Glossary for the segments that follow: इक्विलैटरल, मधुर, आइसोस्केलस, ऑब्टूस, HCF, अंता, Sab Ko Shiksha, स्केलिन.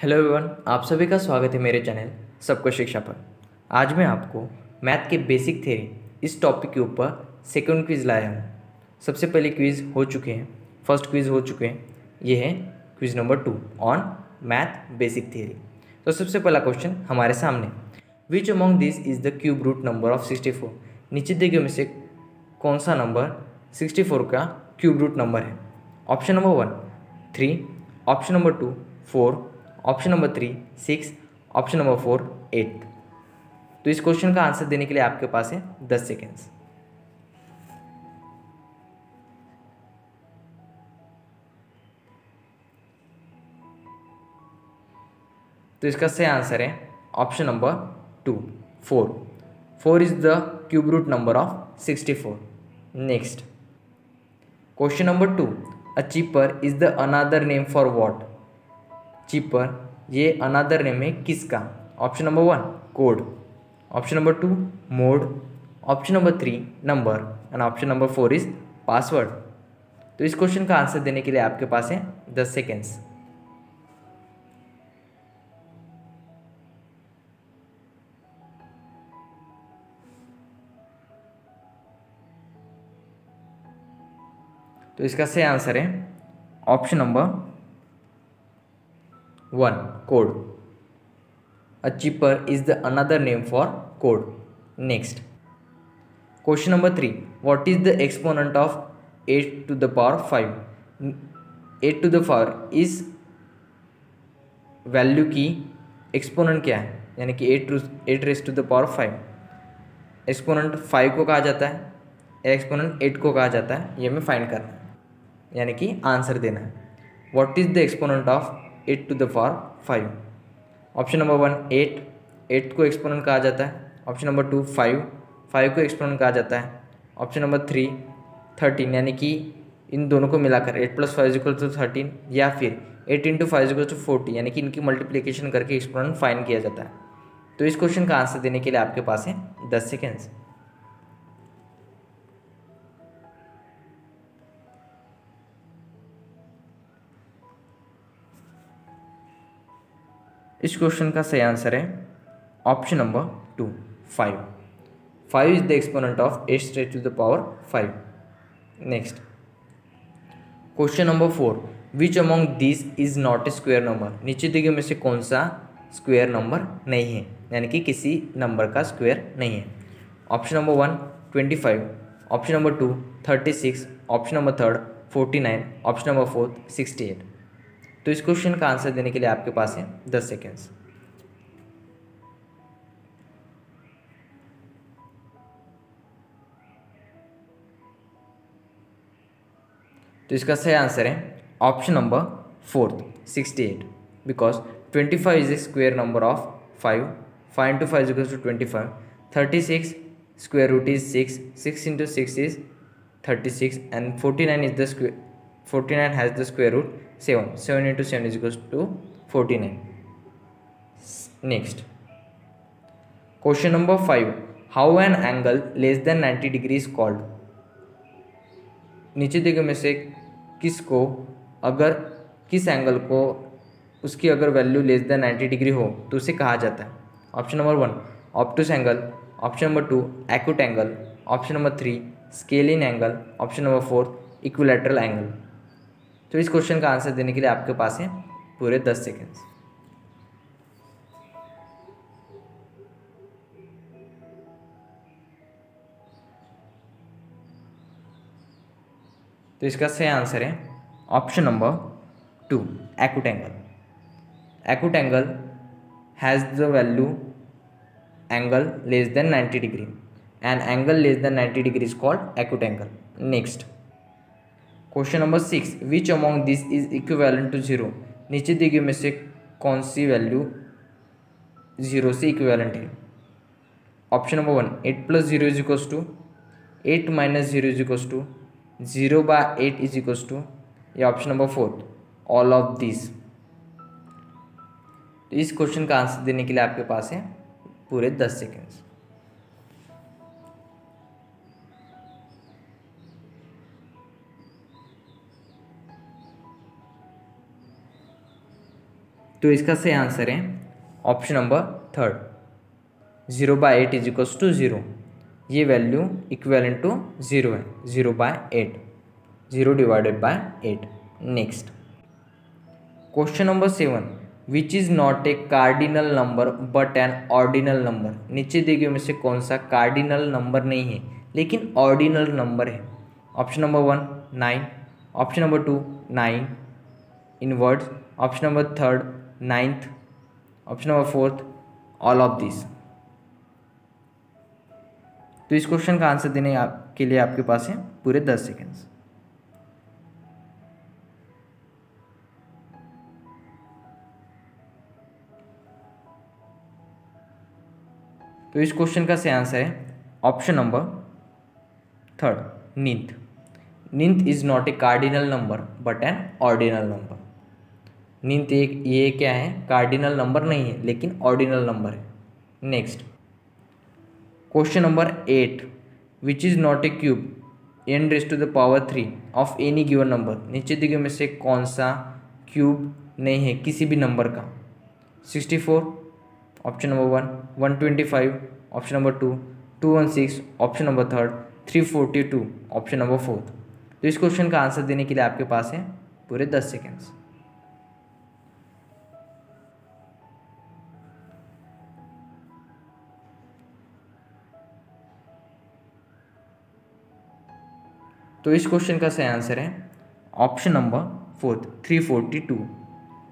Hello everyone, आप सभी का स्वागत है मेरे चैनल सबको शिक्षा पर। आज मैं आपको मैथ के बेसिक थ्योरी इस टॉपिक के ऊपर सेकंड क्विज़ लाया हूँ। सबसे पहले क्विज़ हो चुके हैं, फर्स्ट क्विज़ हो चुके हैं, ये है quiz number 2 on math basic theory. तो सबसे पहला क्वेश्चन हमारे सामने, which among this is the cube root number of 64। नीचे दिए गए में से कौन सा नंबर 64 का क्यूब रूट नंबर है? Option number 1 3, option number 2 4, option number 3 6, option number 4 8। तो इस क्वेश्चन का आंसर देने के लिए आपके पास है 10 सेकेंड्स। तो इसका सही आंसर है option number 2 4 is the cube root number of 64। Next question number 2, a cipher is the another name for what. Cipher ये अनादर नेम है किसका? Option number 1 code, option number 2 mode, option number 3 number and option number 4 is password. तो इस question का answer देने के लिए आपके पास है 10 सेकेंड्स। तो इसका सही आंसर है option number 1 code. A cipher is the another name for code. Next question number 3, what is the exponent of 8 to the power 5। 8 to the power इस वैल्यू की एक्सपोनेंट क्या है, यानी कि 8 raise to the power 5। Exponent 5 को कहा जाता है, एक्सपोनेंट 8 को कहा जाता है। ये हमें फाइंड करना है, यानी कि आंसर देना है। What is the exponent of 8 to the power 5। Option number 1 8 को एक्सपोनेंट कहा जाता है, ऑप्शन नंबर 2 5 को एक्सपोनेंट कहा जाता है, ऑप्शन नंबर 3 13, यानी कि इन दोनों को मिलाकर 8 + 5 = 13 या फिर 8 × 5 = 40, यानी कि इनकी मल्टीप्लिकेशन करके एक्सपोनेंट फाइंड किया जाता है। तो इस क्वेश्चन का आंसर देने के लिए आपके पास है 10 सेकेंड्स। इस क्वेश्चन का सही आंसर है option number 2 5 is the exponent of 8 raised to the power 5। Next question number 4, which among this is not a square number. नीचे दिए गए में से कौन सा स्क्वायर नंबर नहीं है, यानी कि किसी नंबर का स्क्वायर नहीं है? Option number 1 25, option number 2 36, option number 3 49, option number 4 68। तो इस क्वेश्चन का आंसर देने के लिए आपके पास है 10 सेकेंड्स। तो इसका सही आंसर है option number 4 68, because 25 is a square number of 5, 5 × 5 = 25, 36 square root is 6, 6 × 6 is 36 and 49 is the square 49 has the square root 7, 7 × 7 = 49. Next question number 5, how an angle less than 90 degree is called. नीचे दिए गए में से किसको अगर किस angle को उसकी अगर वैल्यू लेस देन 90 डिग्री हो तो उसे कहा जाता है? Option number 1 ऑब्टूस angle, option number 2 acute angle, option number 3 स्केलिन angle, option number 4 इक्विलैटरल angle. तो इस क्वेश्चन का आंसर देने के लिए आपके पास है पूरे 10 सेकेंड्स। तो इसका सही आंसर है option number 2 acute angle. Acute angle has the value angle less than 90 degree and angle less than 90 degree is called acute angle. Next question number 6, which among this is equivalent to 0। नीचे दिए गए में से कौन सी value 0 से equivalent है? Option number 1 8 + 0 = 8 - 0 = 0/8 या option number 4 all of this. तो इस क्वेश्चन का आंसर देने के लिए आपके पास है पूरे 10 सेकेंड्स। तो इसका सही आंसर है ऑप्शन नंबर थर्ड 0/8 = 0। ये वैल्यू इक्वेलेंट टू 0 है। 0/8 0/8। Next question number 7 which is not a cardinal number but an ordinal number. नीचे दिए गए में से कौन सा कार्डिनल नंबर नहीं है लेकिन ऑर्डिनल नंबर है। Option number 1 9, option number 2 9 in words, option number 3 ninth, option number 4 all of this. तो इस क्वेश्चन का आंसर देने के लिए आपके पास है पूरे 10 सेकेंड्स। तो इस क्वेश्चन का सही आंसर है option number 3 ninth. Ninth is not a cardinal number but an ordinal number. Ninth एक ये क्या है कार्डिनल नंबर नहीं है लेकिन ऑर्डिनल नंबर है। Next question number 8 which is not a cube n⁴ of any given number. नीचे दिए गए में से कौन सा क्यूब नहीं है किसी भी नंबर का। 64 option number 1, 125 option number 2, 216 option number 3, 342 option number 4। तो इस क्वेश्चन का आंसर देने के लिए आपके पास है पूरे 10 सेकेंड्स। तो इस क्वेश्चन का सही आंसर है option number 4 342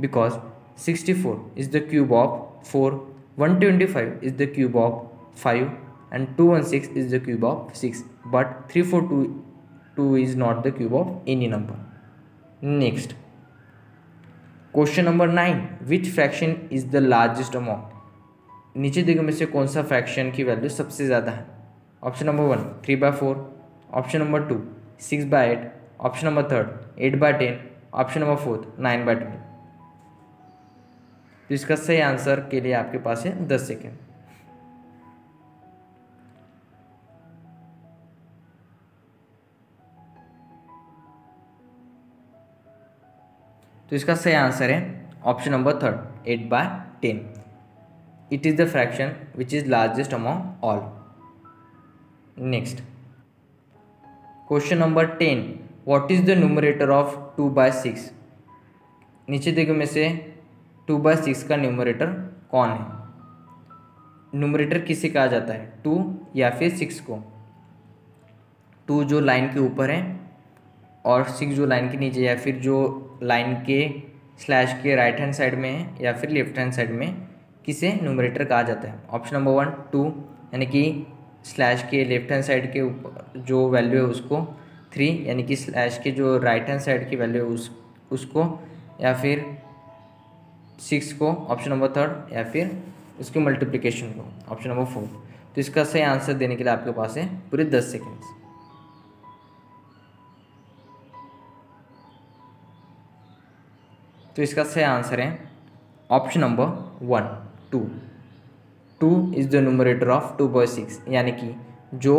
because 64 is the cube of 4, 125 is the cube of 5 and 216 is the cube of 6 but 342 is not the cube of any number. Next question number 9 which fraction is the largest amount. नीचे दिए गए में से कौन सा fraction की value सबसे ज़्यादा है। Option number 1 3/4, option number 2 6/8, option number 3 8/10, option number 4 9/10। तो इसका सही आंसर के लिए आपके पास है 10 सेकेंड। तो इसका सही आंसर है option number 3 8/10। It is the fraction which is largest among all. Next question number 10 what is the numerator of 2/6। नीचे दिए गए में से 2/6 का न्यूमरेटर कौन है। न्यूमरेटर किसे कहा जाता है 2 या फिर 6 को। 2 जो लाइन के ऊपर है और 6 जो लाइन के नीचे या फिर जो लाइन के स्लैश के राइट हैंड साइड में है या फिर लेफ्ट हैंड साइड में, किसे न्यूमरेटर कहा जाता है। ऑप्शन नंबर 1 2 यानी कि स्लैश के लेफ्ट हैंड साइड के ऊपर जो वैल्यू है उसको, 3 यानी कि स्लैश के जो राइट हैंड साइड की वैल्यू है उसको, या फिर 6 को ऑप्शन नंबर 3 या फिर उसके मल्टीप्लिकेशन को ऑप्शन नंबर 4। तो इसका सही आंसर देने के लिए आपके पास है पूरे 10 सेकेंड्स। तो इसका सही आंसर है option number 1 2। 2 is the numerator of 2/6 यानी कि जो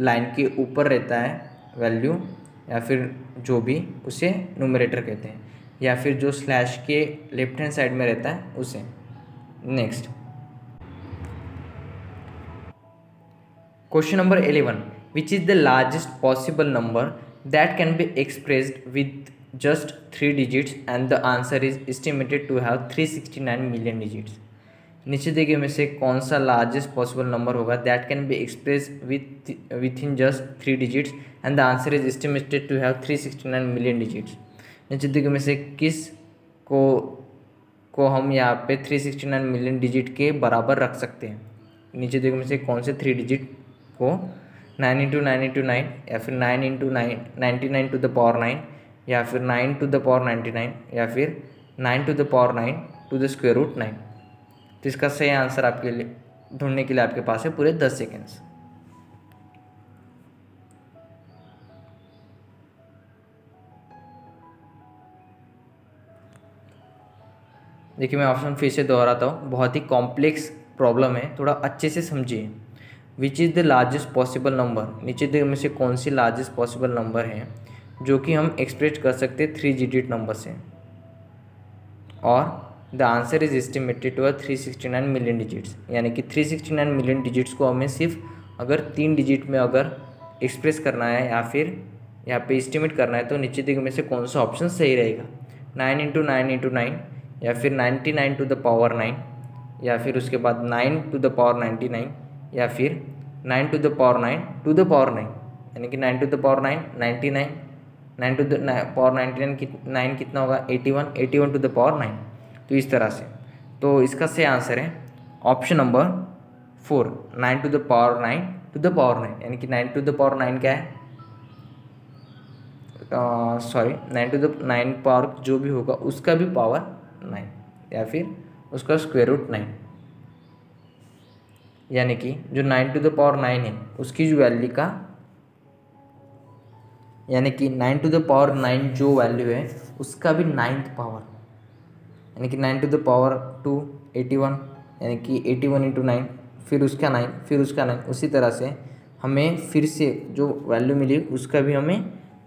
लाइन के ऊपर रहता है वैल्यू या फिर जो भी उसे न्यूमरेटर कहते हैं या फिर जो स्लैश के लेफ्ट हैंड साइड में रहता है उसे। Next question number 11 which is the largest possible number that can be expressed with just 3 digits and the answer is estimated to have 369 million digits. नीचे दिए गए में से कौन सा लार्जेस्ट पॉसिबल नंबर होगा that can be express within just 3 digits and the answer is estimated to have 369 million digits. नीचे दिए गए में से किस को हम यहाँ पे 369 मिलियन डिजिट के बराबर रख सकते हैं। नीचे दिए गए में से कौन से 3 डिजिट को 9 × 9 × 9 या फिर 9 × 9 99 या फिर 9 × 99 या फिर 9 × 9 / 9 तो इसका सही आंसर आपके लिए ढूंढने के लिए आपके पास है पूरे 10 सेकेंड्स। देखिए मैं ऑप्शन फिर से दोहराता हूँ, बहुत ही कॉम्प्लेक्स प्रॉब्लम है, थोड़ा अच्छे से समझिए। Which is the largest possible number, नीचे दिए में से कौन सी लार्जेस्ट पॉसिबल नंबर है जो कि हम एक्सप्रेस कर सकते 3 डिजिट नंबर से, और the answer is estimated to 369 million digits. यानी कि 369 मिलियन डिजिट्स को हमें सिर्फ अगर 3 डिजिट में अगर एक्सप्रेस करना है या फिर यहाँ पे एस्टिमेट करना है तो नीचे दिए गए में से कौन सा ऑप्शन सही रहेगा। 9 × 9 × 9 या फिर 99 टू द पावर 9 या फिर उसके बाद 9 टू द पावर 99 या फिर 9 to the power 9 to the power 9। यानी कि 9 to the power 9 99, 9 to the power 99 कितना होगा 81, 81 टू द पावर 9। तो इस तरह से तो इसका सही आंसर है option number 4 9 to the power 9 to the power 9। यानी कि 9 टू द पावर 9 क्या है, सॉरी 9 टू द 9 पावर जो भी होगा उसका भी पावर 9 या फिर उसका स्क्वायर रूट 9। यानी कि जो 9 टू द पावर 9 है उसकी जो वैल्यू का, यानी कि 9 टू द पावर 9 जो वैल्यू है उसका भी 9th पावर। यानी कि 9 टू द पावर 2 81, यानी कि 81 × 9 फिर उसका 9 फिर उसका 9। उसी तरह से हमें फिर से जो वैल्यू मिली उसका भी हमें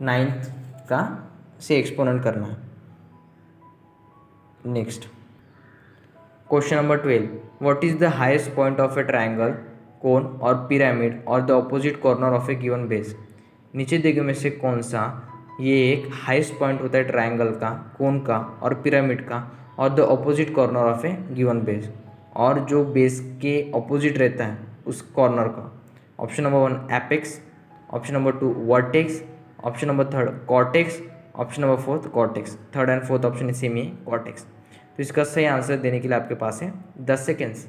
9th का से एक्सपोनेंट करना है। Next question number 12, what is the highest point of a triangle, cone और पिरामिड और the opposite corner of a given base. नीचे दिए गए में से कौन सा ये एक हाईएस्ट पॉइंट होता है ट्रायंगल का, कोन का और पिरामिड का और the opposite corner of a given base और जो बेस के ऑपोजिट रहता है उस कॉर्नर का। Option number 1 apex, option number 2 vertex, option number 3 cortex, option number 4 cortex. Third and fourth option इसी में कॉर्टेक्स। तो इसका सही आंसर देने के लिए आपके पास है 10 सेकेंड्स।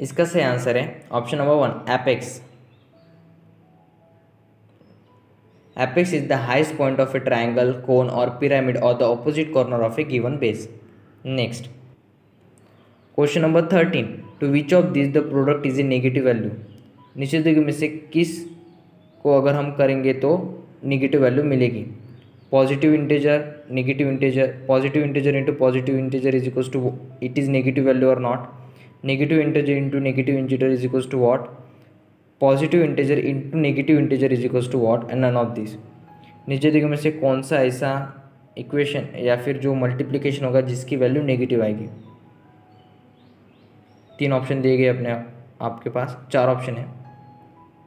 इसका सही आंसर है option number 1 apex. Apex is the highest point of a triangle, cone और पिरामिड और the opposite corner of a given base. Next question number 13, to which of this the product is a negative value. नीचे दिए गए में से किस को अगर हम करेंगे तो नेगेटिव वैल्यू मिलेगी। Positive integer, negative integer, positive integer into positive integer is equals to it is negative value और not, negative integer into negative integer is equals to what, positive integer into negative integer is equals to what and none of this. नीचे दिए गए में से कौन सा ऐसा equation या फिर जो मल्टीप्लिकेशन होगा जिसकी वैल्यू नेगेटिव आएगी। 3 ऑप्शन दिए गए अपने आपके पास, 4 ऑप्शन है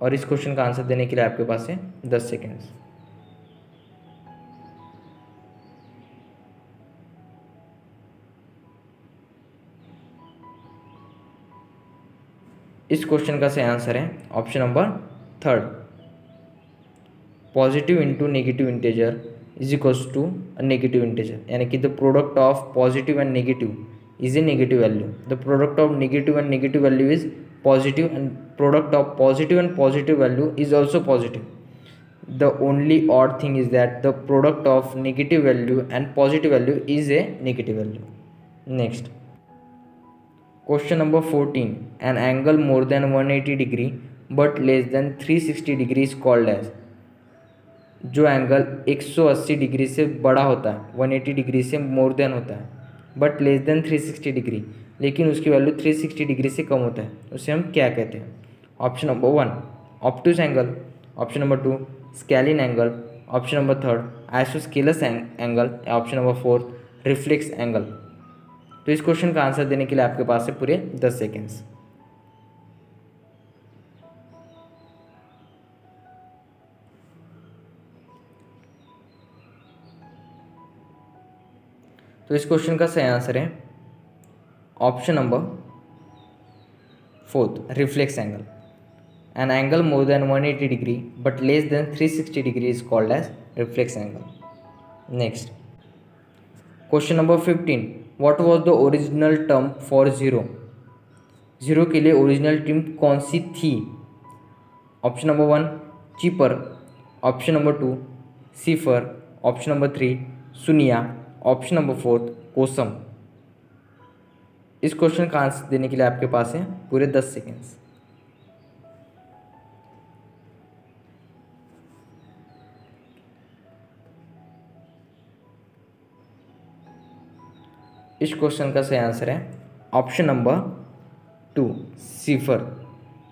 और इस क्वेश्चन का आंसर देने के लिए आपके पास है 10 सेकेंड्स। इस क्वेश्चन का सही आंसर है option number Third, positive into negative integer is equals to a negative integer. यानी कि the product of positive and negative is a negative value. The product of negative and negative value is positive, and product of positive and positive value is also positive. The only odd thing is that the product of negative value and positive value is a negative value. Next, question number 14. An angle more than 180 degree but less than degree is called as. जो angle 180 degree से बड़ा होता है, 180 degree से more than होता है but less than 360 degree, लेकिन उसकी वैल्यू 360 डिग्री से कम होता है, उसे हम क्या कहते हैं। Option number 1 obtuse angle, option number 2 स्केलिन angle, option number 3 आइसोस्केलस angle, option number 4 reflex angle. तो इस क्वेश्चन का आंसर देने के लिए आपके पास है पूरे 10 सेकेंड्स। तो इस क्वेश्चन का सही आंसर है option number 4 reflex angle. An angle more than 180 degree but less than 360 degree is called as reflex angle. Next question number 15, what was the original term for zero. Zero के लिए original term कौन सी थी। Option number 1 cheaper, option number 2 सिफर, option number 3 शून्य, option number 4 कोसम। इस question का answer देने के लिए आपके पास है पूरे 10 सेकेंड्स। इस क्वेश्चन का सही आंसर है ऑप्शन नंबर 2 सिफर।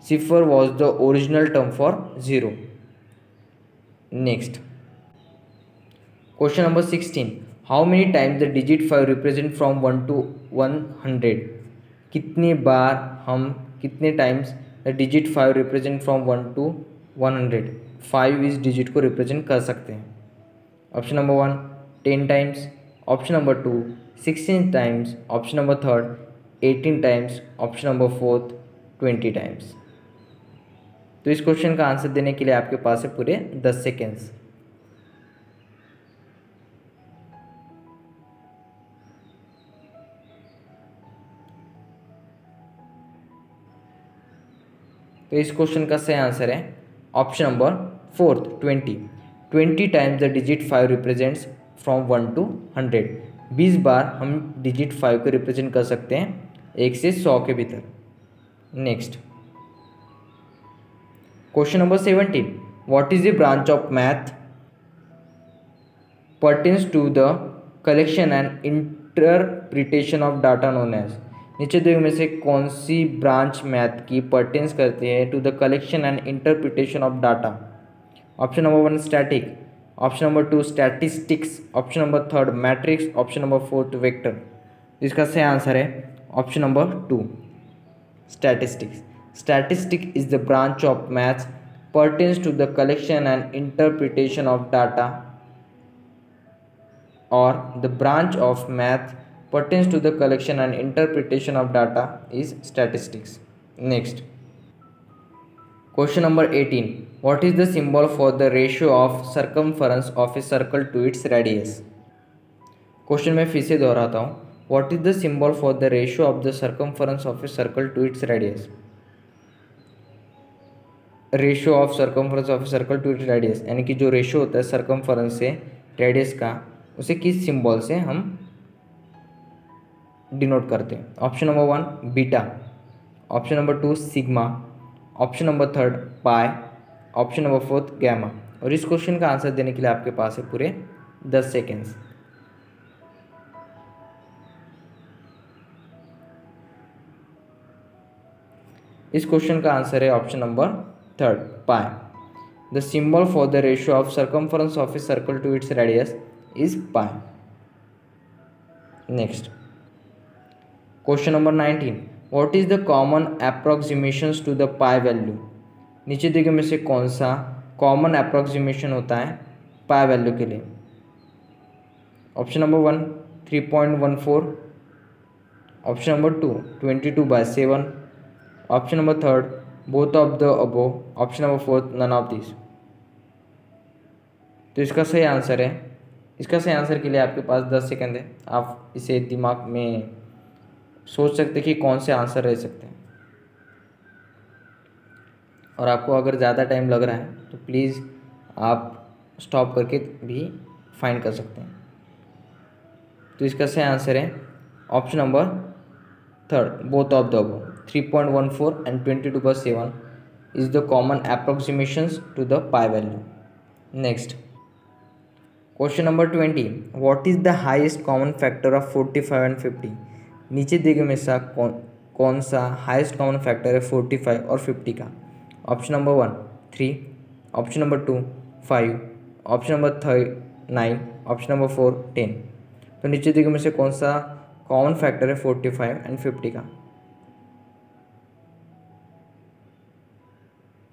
Sifar was the original term for zero. Next. Question number 16. How many times the digit 5 represent from 1 to 100? कितने बार हम कितने times the digit 5 represent from 1 to 100 5 इस डिजिट को रिप्रेजेंट कर सकते हैं. Option number 1 10 times, option number 2 16 times, option number 3 18 times, option number 4 20 times. तो इस क्वेश्चन का आंसर देने के लिए आपके पास है पूरे 10 सेकेंड्स. तो इस क्वेश्चन का सही आंसर है option number 4 20 times the digit 5 represents from 1 to 100. 20 बार हम डिजिट 5 को रिप्रेजेंट कर सकते हैं 1 से 100 के भीतर. Next question number 17. What is the branch of math pertains to the collection and interpretation of data known as. नीचे दिए में से कौन सी ब्रांच मैथ की पर्टेंस करती है to the collection and interpretation of data. Option number 1 static, option number 2 statistics, option number 3 matrix, option number 4 vector. इसका सही आंसर है option number 2 statistics. Statistic is the branch of maths pertains to the collection and interpretation of data और the branch of math pertains to the collection and interpretation of data is statistics. Next. Question number 18. What is the symbol for the ratio of circumference of a circle to its radius? Question में फिर से दोहराता हूँ. What is the symbol for the ratio of the circumference of a circle to its radius? Ratio of circumference of a circle to its radius. यानी कि जो ratio होता है circumference से radius का उसे किस symbol से हम डिनोट करते हैं. Option number 1 beta, option number 2 sigma, option number 3 pi, option number 4 gamma. और इस क्वेश्चन का आंसर देने के लिए आपके पास है पूरे 10 सेकेंड्स. इस क्वेश्चन का आंसर है option number 3 pi. The symbol for the ratio of circumference of a circle to its radius is pi. Next. Question number 19. What is the common approximations to the pi value. नीचे दिए गए में से कौन सा common approximation होता है पाई value के लिए. Option number 1 3.14, option number 2 22/7, option number 3 both of the above, option number 4 none of this. तो इसका सही आंसर है इसका सही आंसर के लिए आपके पास 10 सेकंड है. आप इसे दिमाग में सोच सकते कि कौन से आंसर रह सकते हैं. और आपको अगर ज़्यादा टाइम लग रहा है तो प्लीज़ आप स्टॉप करके भी फाइंड कर सकते हैं. तो इसका सही आंसर है option number 3 both of the above. 3.14 and 22/7 is the common approximations to the pi value. Next. Question number 20. What is the highest common factor of 45 and 50. नीचे दिए गए में से कौन सा हाईएस्ट कॉमन फैक्टर है 45 और 50 का. Option number 1 3, option number 2 5, option number 3 9, option number 4 10. तो नीचे दिए गए में से कौन सा कॉमन फैक्टर है 45 एंड 50 का.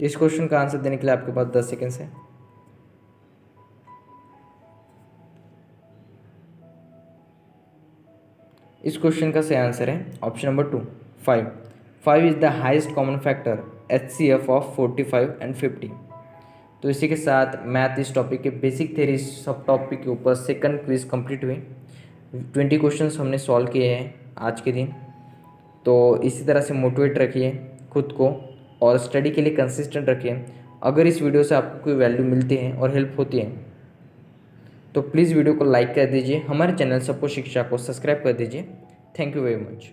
इस क्वेश्चन का आंसर देने के लिए आपके पास 10 सेकेंड्स है. इस क्वेश्चन का सही आंसर है option number 2 5 is the highest common factor HCF of 45 and 50. तो इसी के साथ मैथ इस टॉपिक के बेसिक थ्योरी सब टॉपिक के ऊपर सेकंड क्विज कंप्लीट हुए. 20 क्वेश्चंस हमने सॉल्व किए हैं आज के दिन. तो इसी तरह से मोटिवेट रखिए खुद को और स्टडी के लिए कंसिस्टेंट रखिए. अगर इस वीडियो से आपको कोई वैल्यू मिलती है और हेल्प होती है तो प्लीज़ वीडियो को लाइक कर दीजिए. हमारे चैनल सबको शिक्षा को सब्सक्राइब कर दीजिए. Thank you very much.